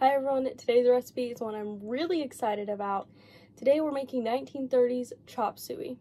Hi everyone, today's recipe is one I'm really excited about. Today we're making 1930s chop suey.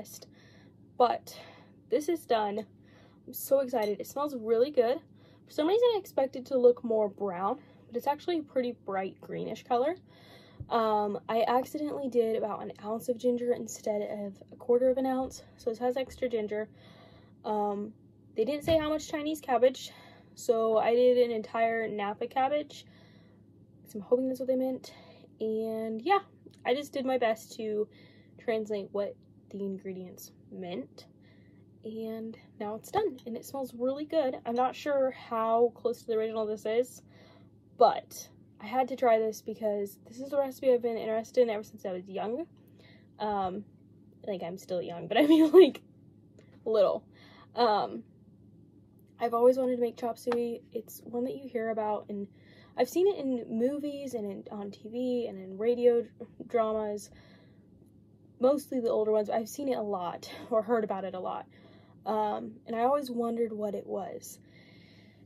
impressed, but this is done. I'm so excited. It smells really good. For some reason I expected to look more brown, but it's actually a pretty bright greenish color. I accidentally did about an ounce of ginger instead of a quarter of an ounce, so this has extra ginger. They didn't say how much Chinese cabbage, so I did an entire Napa cabbage, so I'm hoping that's what they meant. And yeah, I just did my best to translate what the ingredients meant, and now it's done, and it smells really good. I'm not sure how close to the original this is, but I had to try this because this is a recipe I've been interested in ever since I was young. Like, I'm still young, but I mean, like, little. I've always wanted to make chop suey. It's one that you hear about, and I've seen it in movies and on TV and in radio dramas, mostly the older ones, but I've seen it a lot or heard about it a lot. And I always wondered what it was.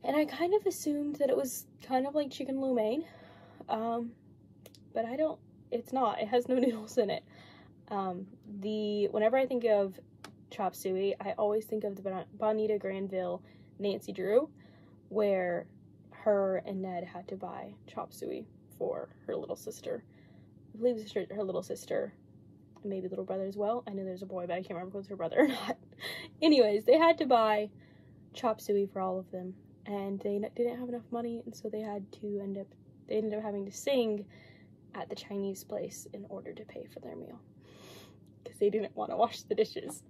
And I kind of assumed that it was kind of like chicken lo mein, but it's not. It has no noodles in it. Whenever I think of chop suey, I always think of the Bonita Granville Nancy Drew, where her and Ned had to buy chop suey for her little sister. I believe her little sister, and maybe little brother as well. I know there's a boy, but I can't remember if it was her brother or not. Anyways, they had to buy chop suey for all of them, and they didn't have enough money, and so they ended up having to sing at the Chinese place in order to pay for their meal, because they didn't want to wash the dishes.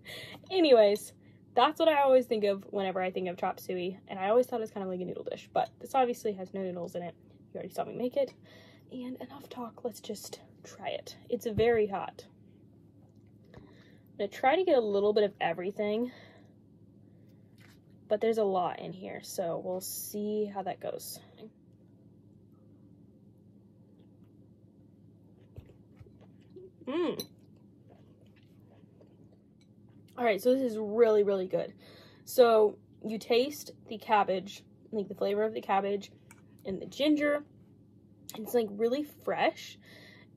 Anyways, that's what I always think of whenever I think of chop suey, and I always thought it was kind of like a noodle dish, but this obviously has no noodles in it. You already saw me make it. And enough talk, let's just try it. It's very hot. I'm gonna try to get a little bit of everything, but there's a lot in here, so we'll see how that goes. All right, so this is really, really good. So you taste the cabbage, like the flavor of the cabbage and the ginger. It's like really fresh.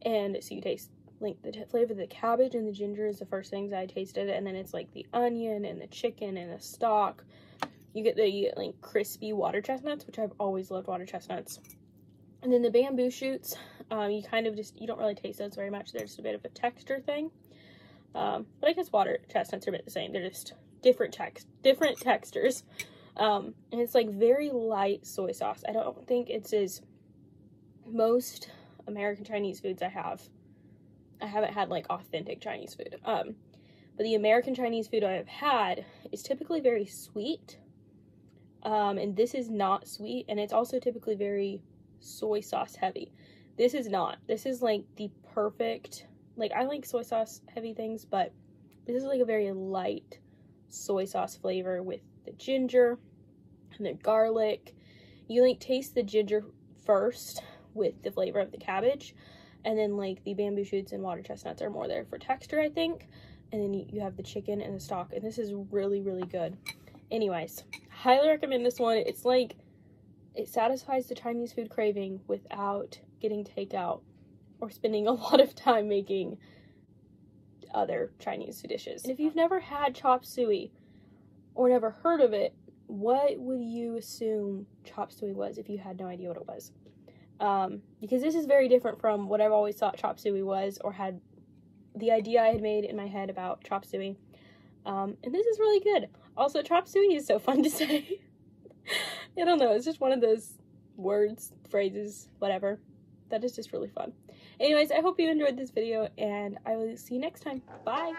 And so you taste like the flavor of the cabbage and the ginger is the first things I tasted. And then it's like the onion and the chicken and the stock. You get the like crispy water chestnuts, which I've always loved water chestnuts. And then the bamboo shoots, you don't really taste those very much. They're just a bit of a texture thing. But I guess water chestnuts are a bit the same. They're just different textures. And it's like very light soy sauce. I don't think it's as most American Chinese foods I have. I haven't had like authentic Chinese food. But the American Chinese food I have had is typically very sweet. And this is not sweet. And it's also typically very soy sauce heavy. This is not. This is like the perfect... Like, I like soy sauce heavy things, but this is like a very light soy sauce flavor with the ginger and the garlic. You like taste the ginger first with the flavor of the cabbage, and then like the bamboo shoots and water chestnuts are more there for texture, I think. And then you have the chicken and the stock, and this is really, really good. Anyways, highly recommend this one. It's like, it satisfies the Chinese food craving without getting takeout or spending a lot of time making other Chinese dishes. And if you've never had chop suey or never heard of it, what would you assume chop suey was if you had no idea what it was? Because this is very different from what I've always thought chop suey was, or had the idea I had made in my head about chop suey. And this is really good. Also, chop suey is so fun to say. I don't know, it's just one of those words, phrases, whatever, that is just really fun. Anyways, I hope you enjoyed this video, and I will see you next time. Bye!